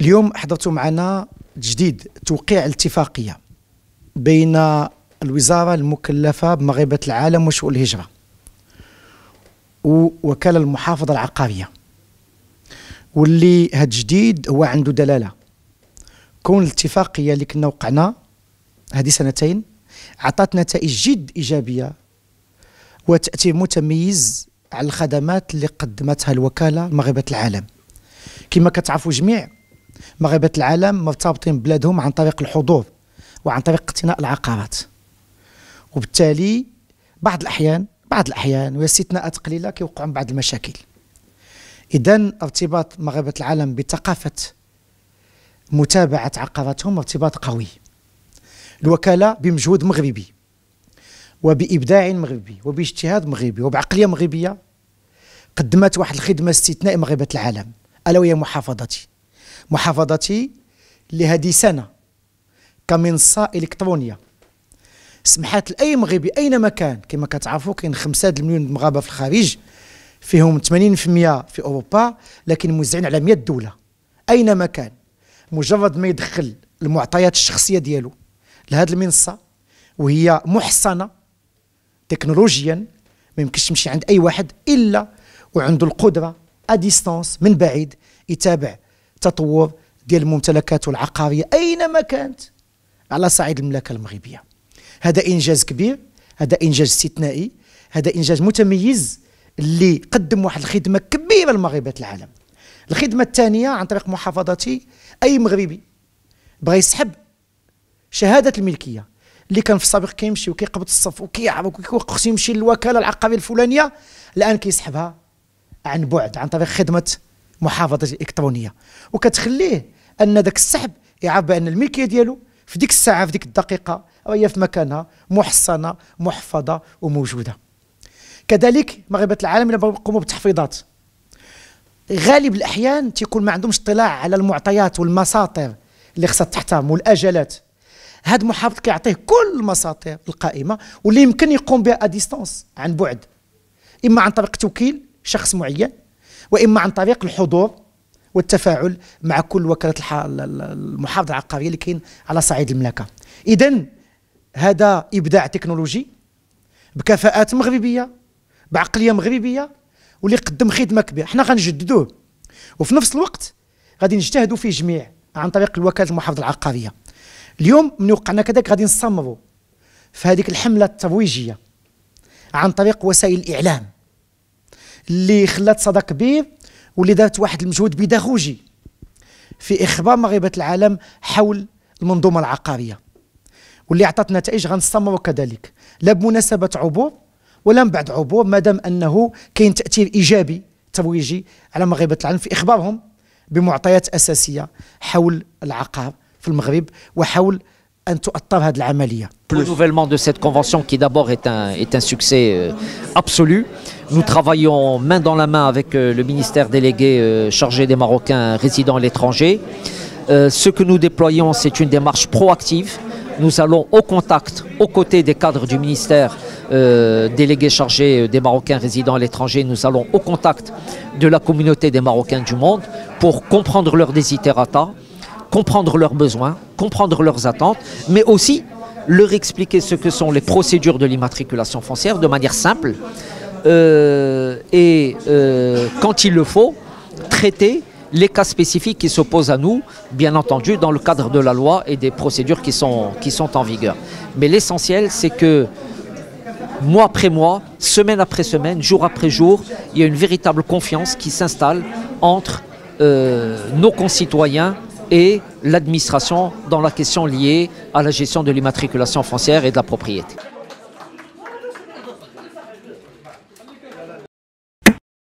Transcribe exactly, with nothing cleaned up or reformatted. اليوم حضرتوا معنا تجديد توقيع الاتفاقية بين الوزارة المكلفة بمغيبة العالم وشؤون الهجرة ووكالة المحافظة العقارية، واللي هاد الجديد هو عنده دلالة كون الاتفاقية اللي كنا وقعنا هذه سنتين عطات نتائج جد إيجابية وتأثير متميز على الخدمات اللي قدمتها الوكالة مغيبة العالم. كما كتعرفوا جميع مغيبة العالم مرتبطين ببلادهم عن طريق الحضور وعن طريق اقتناء العقارات، وبالتالي بعض الاحيان بعض الاحيان واستثناءات قليله كيوقعوا من بعض المشاكل. اذا ارتباط مغيبة العالم بثقافه متابعه عقاراتهم ارتباط قوي. الوكاله بمجهود مغربي وبابداع مغربي وباجتهاد مغربي وبعقليه مغربيه قدمت واحد الخدمه استثنائيه مغيبة العالم، الا وهي محافظتي محافظتي لهذه سنه كمنصه الكترونيه سمحت لاي مغربي اينما كان. كما كتعرفوا كاين خمسة مليون مغاربه في الخارج، فيهم ثمانين بالمئة في اوروبا، لكن موزعين على مئة دوله. اينما كان مجرد ما يدخل المعطيات الشخصيه ديالو لهذه المنصه وهي محصنه تكنولوجيا، ما يمكنش تمشي عند اي واحد الا وعنده القدره اديستانس من بعيد يتابع تطور ديال الممتلكات والعقاريه اينما كانت على صعيد المملكه المغربيه. هذا انجاز كبير، هذا انجاز استثنائي، هذا انجاز متميز اللي قدم واحد الخدمه كبيره لمغاربه العالم. الخدمه الثانيه عن طريق محافظتي، اي مغربي بغى يسحب شهاده الملكيه اللي كان في السابق كيمشي وكيقبض الصف وكيعرق وخصو يمشي للوكاله العقاريه الفلانيه، الان كيسحبها عن بعد عن طريق خدمه محافظتي الالكترونيه، وكتخليه ان ذاك السحب يعرف بان الملكيه ديالو في ديك الساعه في ديك الدقيقه وهي في مكانها محصنه محفظه وموجوده. كذلك مغاربه العالم لما يقوموا بتحفيظات غالب الاحيان تيكون ما عندهمش اطلاع على المعطيات والمساطر اللي خصها تحترم والاجالات. هاد المحافظ كيعطيه كل المساطر القائمه واللي يمكن يقوم بها اديستونس عن بعد، اما عن طريق توكيل شخص معين واما عن طريق الحضور والتفاعل مع كل وكاله المحافظه العقاريه اللي كاين على صعيد المملكه. اذا هذا ابداع تكنولوجي بكفاءات مغربيه بعقليه مغربيه واللي قدم خدمه كبيره، حنا غنجددوه وفي نفس الوقت غادي نجتهدوا فيه جميع عن طريق الوكاله المحافظه العقاريه. اليوم من وقعنا كذاك غادي نستمروا في هذيك الحمله الترويجيه عن طريق وسائل الاعلام اللي خلات صدى كبير واللي دارت واحد المجهود بيداغوجي في اخبار مغاربه العالم حول المنظومه العقاريه واللي عطات نتائج غنستمروا كذلك، لا بمناسبه عبور ولا من بعد عبور، مادام انه كاين تاثير ايجابي ترويجي على مغاربه العالم في اخبارهم بمعطيات اساسيه حول العقار في المغرب وحول ان تؤطر هذه العمليه. Le renouvellement de cette convention qui d'abord est un, est un succès euh, absolu. Nous travaillons main dans la main avec euh, le ministère délégué euh, chargé des Marocains résidant à l'étranger. Euh, ce que nous déployons, c'est une démarche proactive. Nous allons au contact, aux côtés des cadres du ministère euh, délégué chargé des Marocains résidant à l'étranger, nous allons au contact de la communauté des Marocains du monde pour comprendre leurs desiderata, comprendre leurs besoins, comprendre leurs attentes, mais aussi leur expliquer ce que sont les procédures de l'immatriculation foncière de manière simple euh, et euh, quand il le faut, traiter les cas spécifiques qui s'opposent à nous, bien entendu dans le cadre de la loi et des procédures qui sont, qui sont en vigueur. Mais l'essentiel, c'est que mois après mois, semaine après semaine, jour après jour, il y a une véritable confiance qui s'installe entre euh, nos concitoyens et l'administration dans la question liée à la gestion de l'immatriculation foncière et de la propriété.